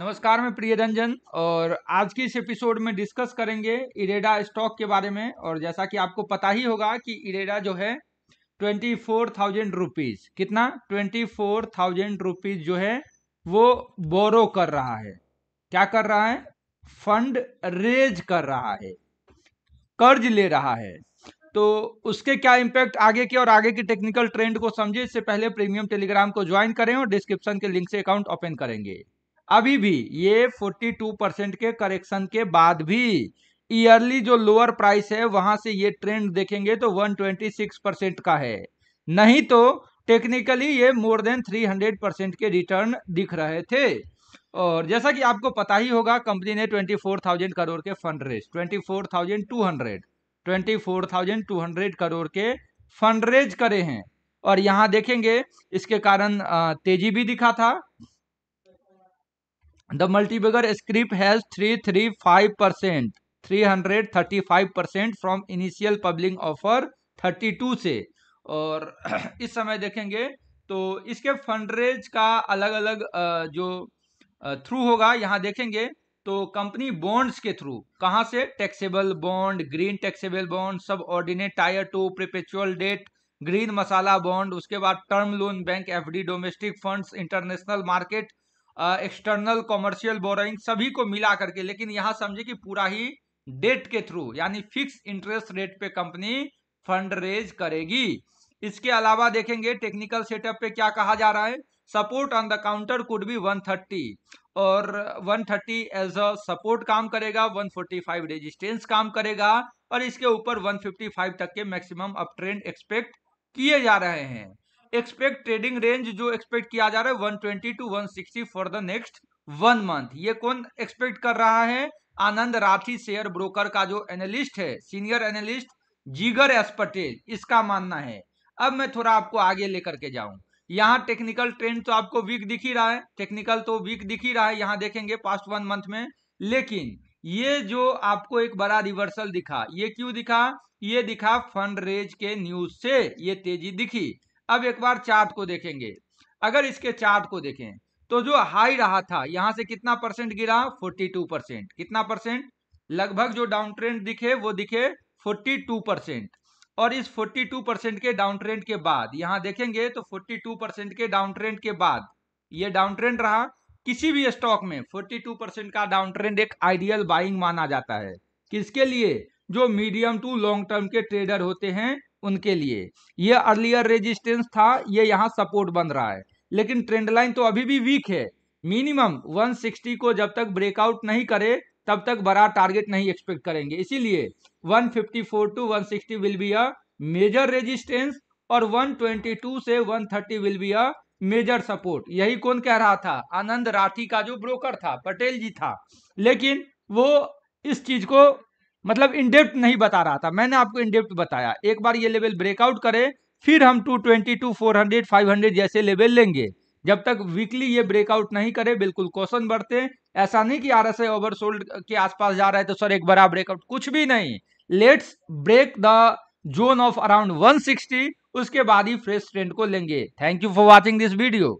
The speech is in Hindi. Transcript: नमस्कार, मैं प्रियजन जन और आज की इस एपिसोड में डिस्कस करेंगे इरेडा स्टॉक के बारे में। और जैसा कि आपको पता ही होगा कि इरेडा जो है 24,000 रुपीज़, कितना 24,000 रुपीज़ जो है वो बोरो कर रहा है। क्या कर रहा है? फंड रेज कर रहा है, कर्ज ले रहा है। तो उसके क्या इम्पैक्ट आगे के और आगे की टेक्निकल ट्रेंड को समझे इससे पहले प्रीमियम टेलीग्राम को ज्वाइन करें और डिस्क्रिप्शन के लिंक से अकाउंट ओपन करेंगे। अभी भी ये 42% के करेक्शन के बाद भी ईयरली जो लोअर प्राइस है वहां से ये ट्रेंड देखेंगे तो 126% का है, नहीं तो टेक्निकली ये मोर देन 300% के रिटर्न दिख रहे थे। और जैसा कि आपको पता ही होगा कंपनी ने 24,000 करोड़ के फंड रेज 24,200 करोड़ के फंड रेज करे हैं। और यहाँ देखेंगे इसके कारण तेजी भी दिखा था। The multi-bagger scrip has 335%, 335% from initial public offer 32 से। और इस समय देखेंगे तो इसके फंडरेज का अलग अलग जो थ्रू होगा यहाँ देखेंगे तो कंपनी बॉन्ड्स के थ्रू, कहाँ से? Taxable bond, green taxable bond, subordinate tier two, perpetual debt, green masala bond, उसके बाद term loan, bank FD, domestic funds, international market, external commercial borrowing, सभी को मिला करके। लेकिन यहाँ समझे कि पूरा ही डेट के थ्रू यानी फिक्स इंटरेस्ट रेट पे कंपनी फंड रेज करेगी। इसके अलावा देखेंगे टेक्निकल सेटअप पे क्या कहा जा रहा है, support on the counter could be 130 और 130 एज अ सपोर्ट काम करेगा, 145 रेजिस्टेंस काम करेगा और इसके ऊपर 155 तक के मैक्सिमम अप ट्रेंड एक्सपेक्ट किए जा रहे हैं। एक्सपेक्ट ट्रेडिंग रेंज जो एक्सपेक्ट किया जा रहा है 120 to 160 for the next 1 month. ये कौन एक्सपेक्ट कर रहा है? आनंद राठी शेयर ब्रोकर का जो एनालिस्ट है, सीनियर एनालिस्ट जीगर एस्पर्टेल, इसका मानना है। अब मैं थोड़ा आपको आगे लेकर के जाऊं। यहाँ टेक्निकल ट्रेंड तो आपको वीक दिख ही रहा है, टेक्निकल तो वीक दिख ही रहा है यहाँ देखेंगे पास्ट 1 मंथ में। लेकिन ये जो आपको एक बड़ा रिवर्सल दिखा, ये क्यों दिखा? ये दिखा फंड रेज के न्यूज से ये तेजी दिखी। अब एक बार चार्ट को देखेंगे, अगर इसके चार्ट को देखें तो जो हाई रहा था यहाँ से कितना परसेंट गिरा? 42%। कितना परसेंट? लगभग जो डाउन ट्रेंड दिखे वो दिखे 42%। और इस 42% के डाउन ट्रेंड के बाद यहाँ देखेंगे तो 42% के डाउन ट्रेंड के बाद ये डाउन ट्रेंड रहा। किसी भी स्टॉक में 42% का डाउन ट्रेंड एक आइडियल बाइंग माना जाता है। किसके लिए? जो मीडियम टू लॉन्ग टर्म के ट्रेडर होते हैं उनके लिए। ये अर्लियर रेजिस्टेंस था, ये यहाँ सपोर्ट बन रहा है, लेकिन ट्रेंड लाइन तो अभी भी वीक है। मिनिमम 160 को जब तक ब्रेकआउट नहीं करे तब तक बड़ा टारगेट नहीं एक्सपेक्ट करेंगे। इसीलिए 154 to 160 will be a major resistance और 122 से 130 will be a major support. यही कौन कह रहा था? आनंद राठी का जो ब्रोकर था, पटेल जी था। लेकिन वो इस चीज को मतलब इनडेप्थ नहीं बता रहा था, मैंने आपको इनडेप्थ बताया। एक बार ये लेवल ब्रेकआउट करे फिर हम 222, 400, 500 जैसे लेवल लेंगे। जब तक वीकली ये ब्रेकआउट नहीं करे बिल्कुल कॉशन बरतें। ऐसा नहीं कि RSI ओवरसोल्ड के आसपास जा रहा है तो सर एक बड़ा ब्रेकआउट, कुछ भी नहीं। Let's break the zone of around 160, उसके बाद ही फ्रेश ट्रेंड को लेंगे। Thank you for watching this video.